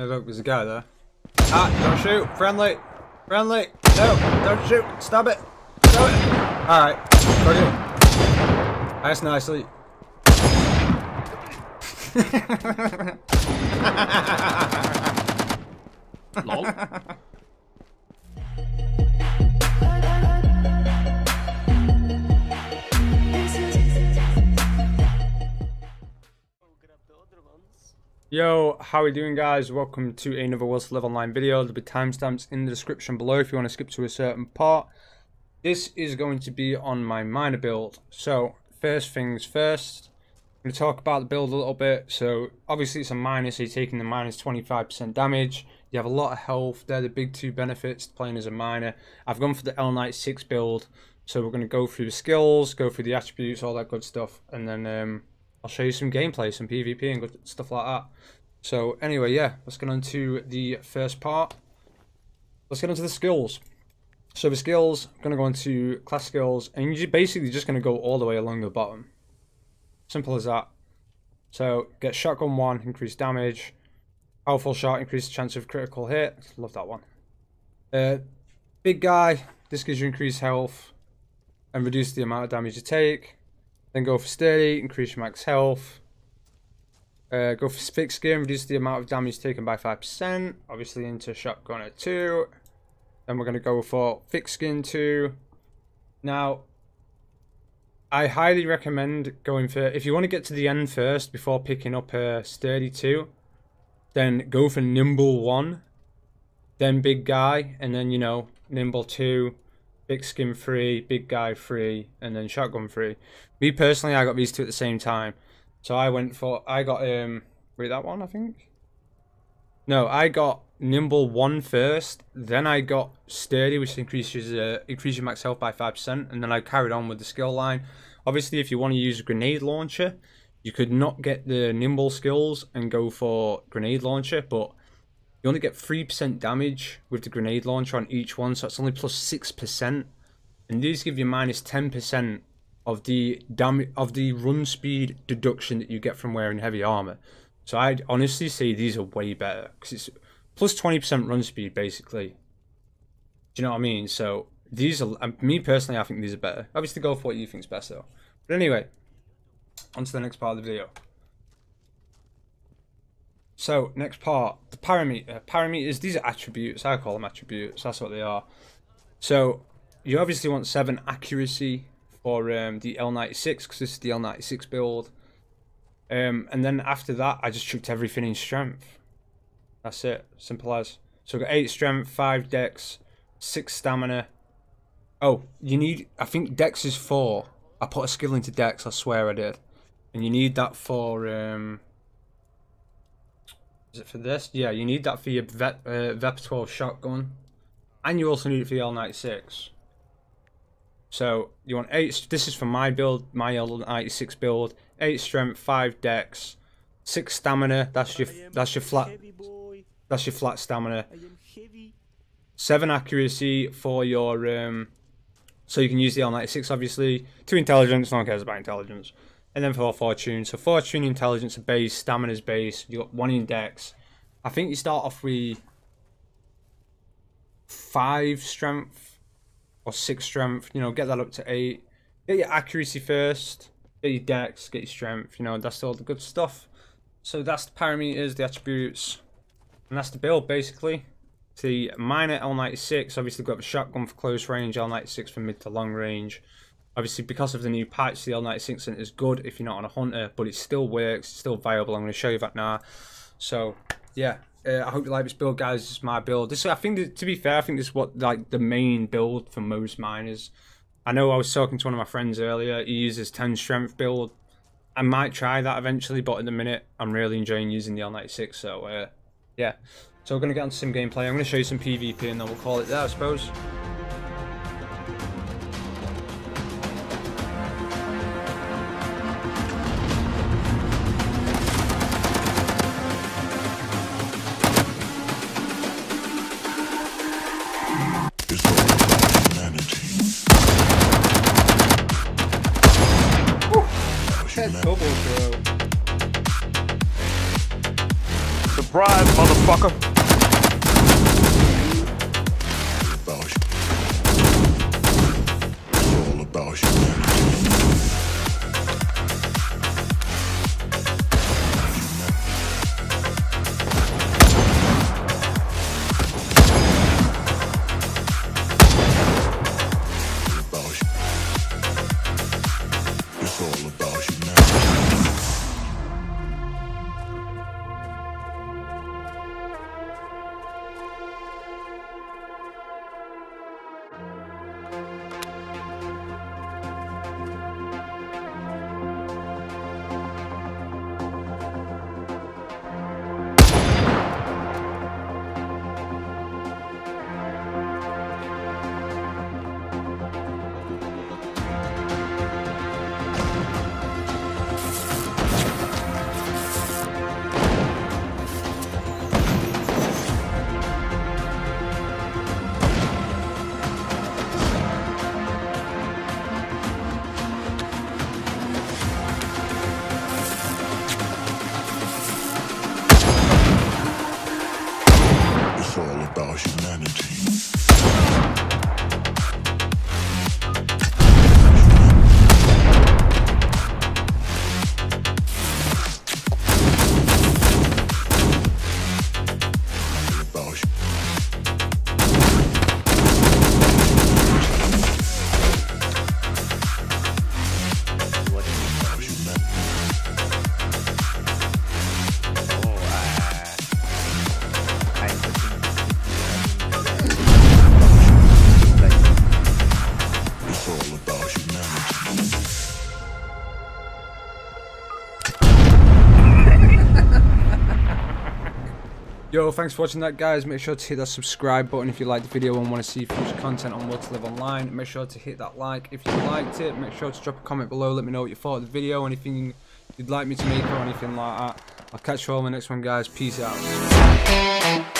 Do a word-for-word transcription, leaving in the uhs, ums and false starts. Oh, look, there's a guy there. Ah, don't shoot! Friendly! Friendly! No! Don't shoot! Stop it! Stop it! Alright. Okay. That's nicely. Lol. Yo, how are you doing, guys? Welcome to another Will to Live Online video. There'll be timestamps in the description below if you want to skip to a certain part. This is going to be on my miner build. So first things first, I'm going to talk about the build a little bit. So obviously it's a miner, so you're taking the minus twenty-five percent damage. You have a lot of health. They're the big two benefits to playing as a miner. I've gone for the L ninety-six build. So we're going to go through the skills, go through the attributes, all that good stuff, and then um, I'll show you some gameplay, some PvP and good stuff like that. So anyway, yeah, let's get on to the first part. Let's get on to the skills. So the skills, I'm going to go into class skills, and you're basically just going to go all the way along the bottom. Simple as that. So get shotgun one, increase damage. Powerful shot, increase the chance of critical hit. Love that one. Uh, big guy, this gives you increased health and reduce the amount of damage you take. Then go for sturdy, increase your max health. Uh, go for thick skin, reduce the amount of damage taken by five percent. Obviously into shotgun at two. Then we're going to go for thick skin two. Now, I highly recommend going for, if you want to get to the end first before picking up a sturdy two, then go for nimble one, then big guy, and then, you know, nimble two. Big skin free, big guy free, and then shotgun free. Me personally, I got these two at the same time. So I went for, I got, um, wait, that one, I think? No, I got nimble one first, then I got sturdy, which increases uh, increases your max health by five percent, and then I carried on with the skill line. Obviously, if you want to use a grenade launcher, you could not get the nimble skills and go for grenade launcher, but you only get three percent damage with the grenade launcher on each one, so it's only plus six percent. And these give you minus ten percent of the damage, of the run speed deduction that you get from wearing heavy armor. So I'd honestly say these are way better, because it's plus twenty percent run speed, basically. Do you know what I mean? So these are, me personally, I think these are better. Obviously go for what you think's best, though. But anyway, on to the next part of the video. So next part, the parameter. Parameters, these are attributes. I call them attributes. That's what they are. So you obviously want seven accuracy for um, the L ninety-six, because this is the L ninety-six build. Um, and then after that, I just chucked everything in strength. That's it. Simple as. So I've got eight strength, five dex, six stamina. Oh, you need, I think dex is four. I put a skill into dex, I swear I did. And you need that for... Um, Is it for this? Yeah, you need that for your V E P twelve shotgun, and you also need it for the L ninety-six. So you want eight. This is for my build, my L ninety-six build. Eight strength, five dex, six stamina. That's your that's your flat that's your flat stamina. Seven accuracy for your um, so you can use the L ninety-six obviously. Two intelligence. No one cares about intelligence. And then for fortune, so fortune, intelligence are base, stamina's base. You got one in dex. I think you start off with five strength or six strength. You know, get that up to eight. Get your accuracy first. Get your dex. Get your strength. You know, that's all the good stuff. So that's the parameters, the attributes, and that's the build basically. It's the minor L ninety-six. Obviously, got the shotgun for close range, L ninety-six for mid to long range. Obviously, because of the new patch, the L ninety-six isn't as good if you're not on a hunter, but it still works, it's still viable. I'm going to show you that now. So, yeah, uh, I hope you like this build, guys. This is my build. This, I think, that, to be fair, I think this is what like the main build for most miners. I know I was talking to one of my friends earlier. He uses ten strength build. I might try that eventually, but at the minute, I'm really enjoying using the L ninety-six. So, uh, yeah. So we're going to get on to some gameplay. I'm going to show you some PvP, and then we'll call it there, I suppose. The surprise, motherfucker. About you. It's all about you. It's all about you now. Yo, thanks for watching that, guys. Make sure to hit that subscribe button if you liked the video and want to see future content on Will to Live Online. Make sure to hit that like if you liked it. Make sure to drop a comment below. Let me know what you thought of the video, anything you'd like me to make or anything like that. I'll catch you all in the next one, guys. Peace out.